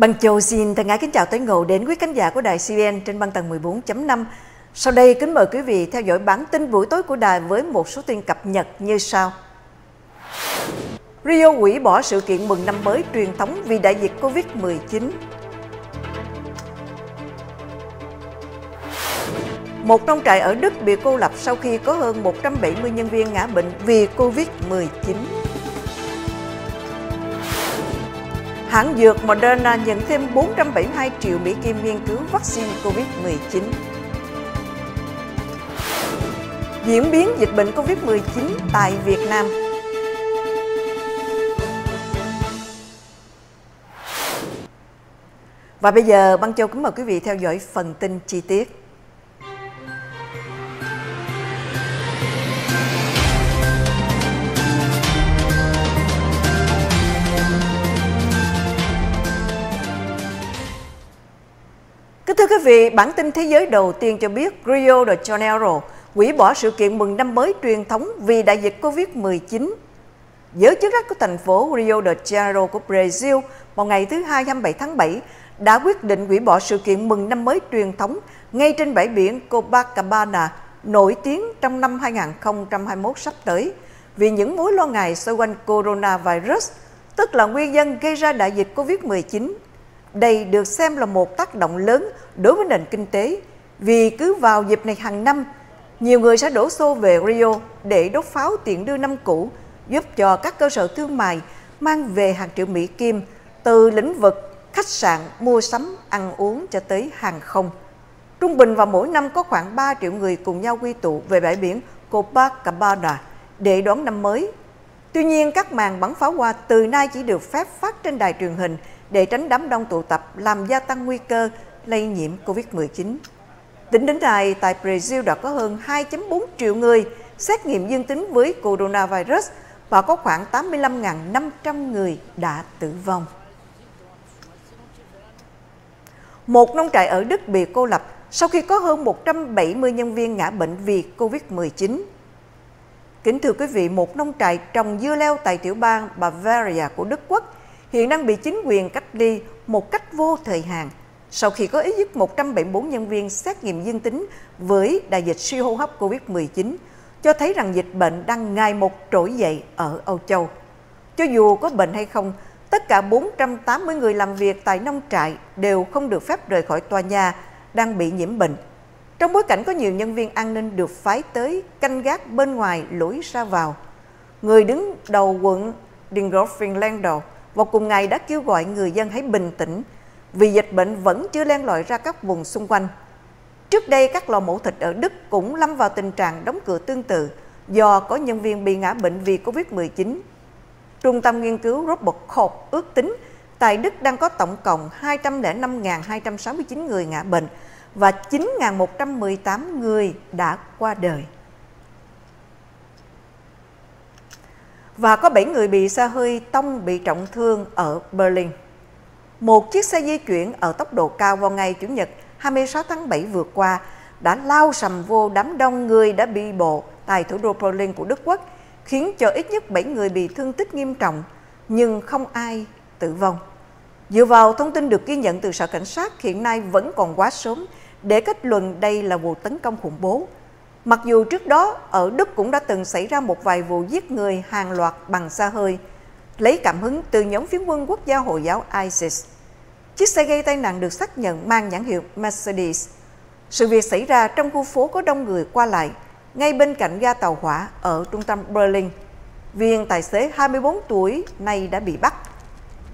Bằng Châu xin thân ái kính chào tới ngộ đến quý khán giả của đài CNN trên băng tầng 14.5. Sau đây kính mời quý vị theo dõi bản tin buổi tối của đài với một số tin cập nhật như sau. Rio hủy bỏ sự kiện mừng năm mới truyền thống vì đại dịch Covid-19. Một nông trại ở Đức bị cô lập sau khi có hơn 170 nhân viên ngã bệnh vì Covid-19. Hãng dược Moderna nhận thêm 472 triệu Mỹ Kim nghiên cứu vaccine Covid-19. Diễn biến dịch bệnh Covid-19 tại Việt Nam. Và bây giờ, Bằng Châu kính mời quý vị theo dõi phần tin chi tiết. Thưa quý vị, bản tin thế giới đầu tiên cho biết Rio de Janeiro hủy bỏ sự kiện mừng năm mới truyền thống vì đại dịch Covid-19. Giới chức trách của thành phố Rio de Janeiro của Brazil vào ngày thứ Hai 27 tháng 7 đã quyết định hủy bỏ sự kiện mừng năm mới truyền thống ngay trên bãi biển Copacabana nổi tiếng trong năm 2021 sắp tới vì những mối lo ngại xoay quanh coronavirus, tức là nguyên nhân gây ra đại dịch Covid-19. Đây được xem là một tác động lớn đối với nền kinh tế, vì cứ vào dịp này hàng năm, nhiều người sẽ đổ xô về Rio để đốt pháo tiễn đưa năm cũ, giúp cho các cơ sở thương mại mang về hàng triệu Mỹ Kim từ lĩnh vực khách sạn, mua sắm, ăn uống cho tới hàng không. Trung bình vào mỗi năm có khoảng 3 triệu người cùng nhau quy tụ về bãi biển Copacabana để đón năm mới. Tuy nhiên, các màn bắn pháo hoa từ nay chỉ được phép phát trên đài truyền hình để tránh đám đông tụ tập làm gia tăng nguy cơ lây nhiễm Covid-19. Tính đến nay, tại Brazil đã có hơn 2.4 triệu người xét nghiệm dương tính với coronavirus và có khoảng 85.500 người đã tử vong. Một nông trại ở Đức bị cô lập sau khi có hơn 170 nhân viên ngã bệnh vì Covid-19. Kính thưa quý vị, một nông trại trồng dưa leo tại tiểu bang Bavaria của Đức Quốc hiện đang bị chính quyền cách ly một cách vô thời hạn sau khi có ít nhất 174 nhân viên xét nghiệm dương tính với đại dịch siêu hô hấp Covid-19, cho thấy rằng dịch bệnh đang ngày một trỗi dậy ở Âu Châu. Cho dù có bệnh hay không, tất cả 480 người làm việc tại nông trại đều không được phép rời khỏi tòa nhà đang bị nhiễm bệnh. Trong bối cảnh có nhiều nhân viên an ninh được phái tới canh gác bên ngoài lối ra vào, người đứng đầu quận Dingolfing vào cùng ngày đã kêu gọi người dân hãy bình tĩnh vì dịch bệnh vẫn chưa len lỏi ra các vùng xung quanh. Trước đây, các lò mổ thịt ở Đức cũng lâm vào tình trạng đóng cửa tương tự do có nhân viên bị ngã bệnh vì Covid-19. Trung tâm nghiên cứu Robert Koch ước tính tại Đức đang có tổng cộng 205.269 người ngã bệnh và 9.118 người đã qua đời. Và có 7 người bị xe hơi tông bị trọng thương ở Berlin. Một chiếc xe di chuyển ở tốc độ cao vào ngày Chủ nhật 26 tháng 7 vừa qua đã lao sầm vô đám đông người đã bị bộ tại thủ đô Berlin của Đức Quốc, khiến cho ít nhất 7 người bị thương tích nghiêm trọng, nhưng không ai tử vong. Dựa vào thông tin được ghi nhận từ sở cảnh sát, hiện nay vẫn còn quá sớm để kết luận đây là vụ tấn công khủng bố. Mặc dù trước đó, ở Đức cũng đã từng xảy ra một vài vụ giết người hàng loạt bằng xe hơi, lấy cảm hứng từ nhóm phiến quân quốc gia Hồi giáo ISIS. Chiếc xe gây tai nạn được xác nhận mang nhãn hiệu Mercedes. Sự việc xảy ra trong khu phố có đông người qua lại, ngay bên cạnh ga tàu hỏa ở trung tâm Berlin. Viên tài xế 24 tuổi nay đã bị bắt.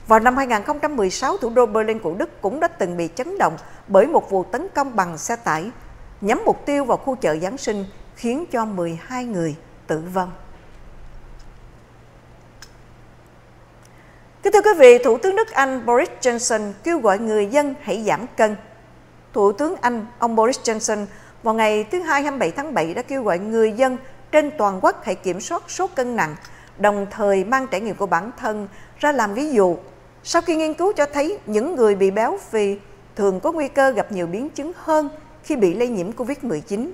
Vào năm 2016, thủ đô Berlin của Đức cũng đã từng bị chấn động bởi một vụ tấn công bằng xe tải, nhắm mục tiêu vào khu chợ Giáng sinh, khiến cho 12 người tử vong. Kính thưa quý vị, Thủ tướng Đức Anh Boris Johnson kêu gọi người dân hãy giảm cân. Thủ tướng Anh, ông Boris Johnson, vào ngày thứ Hai 27 tháng 7 đã kêu gọi người dân trên toàn quốc hãy kiểm soát số cân nặng, đồng thời mang trải nghiệm của bản thân ra làm ví dụ. Sau khi nghiên cứu cho thấy những người bị béo phì thường có nguy cơ gặp nhiều biến chứng hơn khi bị lây nhiễm Covid-19.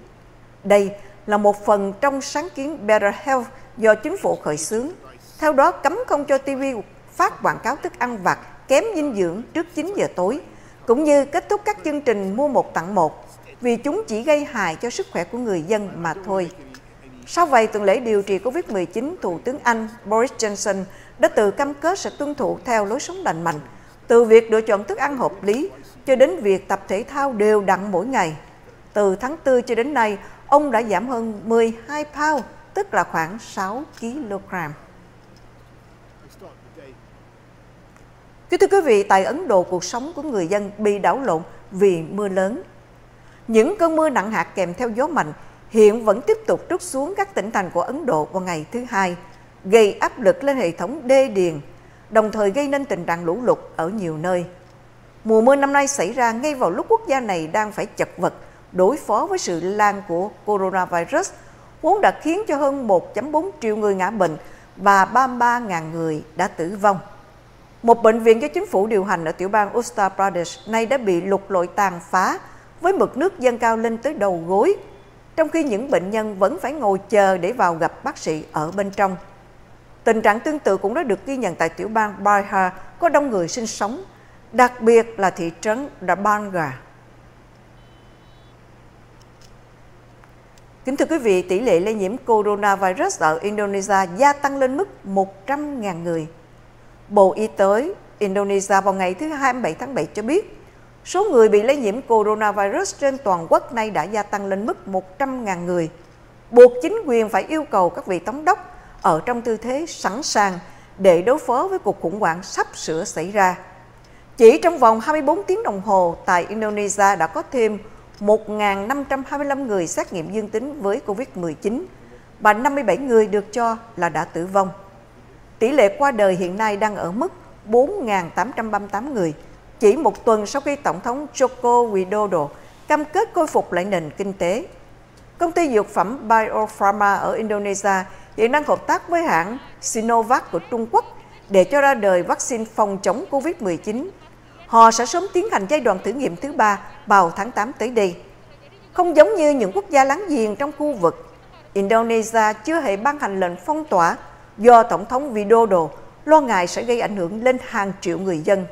Đây là một phần trong sáng kiến Better Health do chính phủ khởi xướng. Theo đó, cấm không cho TV phát quảng cáo thức ăn vặt kém dinh dưỡng trước 9 giờ tối, cũng như kết thúc các chương trình mua một tặng một, vì chúng chỉ gây hại cho sức khỏe của người dân mà thôi. Sau vài tuần lễ điều trị COVID-19, Thủ tướng Anh Boris Johnson đã tự cam kết sẽ tuân thủ theo lối sống lành mạnh, từ việc lựa chọn thức ăn hợp lý cho đến việc tập thể thao đều đặn mỗi ngày. Từ tháng 4 cho đến nay, ông đã giảm hơn 12 pound, tức là khoảng 6 kg. Thưa quý vị, tại Ấn Độ, cuộc sống của người dân bị đảo lộn vì mưa lớn. Những cơn mưa nặng hạt kèm theo gió mạnh hiện vẫn tiếp tục trút xuống các tỉnh thành của Ấn Độ vào ngày thứ Hai, gây áp lực lên hệ thống đê điền, đồng thời gây nên tình trạng lũ lụt ở nhiều nơi. Mùa mưa năm nay xảy ra ngay vào lúc quốc gia này đang phải chật vật đối phó với sự lan của coronavirus, vốn đã khiến cho hơn 1,4 triệu người ngã bệnh và 33.000 người đã tử vong. Một bệnh viện do chính phủ điều hành ở tiểu bang Uttar Pradesh nay đã bị lụt lội tàn phá với mực nước dâng cao lên tới đầu gối, trong khi những bệnh nhân vẫn phải ngồi chờ để vào gặp bác sĩ ở bên trong. Tình trạng tương tự cũng đã được ghi nhận tại tiểu bang Bihar có đông người sinh sống, đặc biệt là thị trấn Đa Ban Ga. Kính thưa quý vị, tỷ lệ lây nhiễm coronavirus ở Indonesia gia tăng lên mức 100.000 người. Bộ Y tế Indonesia vào ngày thứ 27 tháng 7 cho biết, số người bị lây nhiễm coronavirus trên toàn quốc nay đã gia tăng lên mức 100.000 người, buộc chính quyền phải yêu cầu các vị thống đốc ở trong tư thế sẵn sàng để đối phó với cuộc khủng hoảng sắp sửa xảy ra. Chỉ trong vòng 24 tiếng đồng hồ, tại Indonesia đã có thêm 1.525 người xét nghiệm dương tính với COVID-19 và 57 người được cho là đã tử vong. Tỷ lệ qua đời hiện nay đang ở mức 4.838 người, chỉ một tuần sau khi Tổng thống Joko Widodo cam kết khôi phục lại nền kinh tế. Công ty dược phẩm BioPharma ở Indonesia hiện đang hợp tác với hãng Sinovac của Trung Quốc để cho ra đời vaccine phòng chống COVID-19. Họ sẽ sớm tiến hành giai đoạn thử nghiệm thứ 3 vào tháng 8 tới đây. Không giống như những quốc gia láng giềng trong khu vực, Indonesia chưa hề ban hành lệnh phong tỏa do Tổng thống Widodo lo ngại sẽ gây ảnh hưởng lên hàng triệu người dân.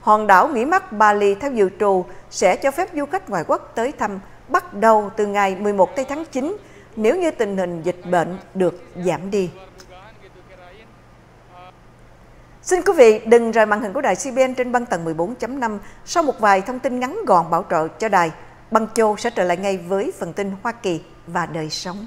Hòn đảo nghỉ mát Bali theo dự trù sẽ cho phép du khách ngoại quốc tới thăm bắt đầu từ ngày 11 tháng 9 nếu như tình hình dịch bệnh được giảm đi. Xin quý vị đừng rời màn hình của đài CBN trên băng tầng 14.5. Sau một vài thông tin ngắn gọn bảo trợ cho đài, Bằng Châu sẽ trở lại ngay với phần tin Hoa Kỳ và đời sống.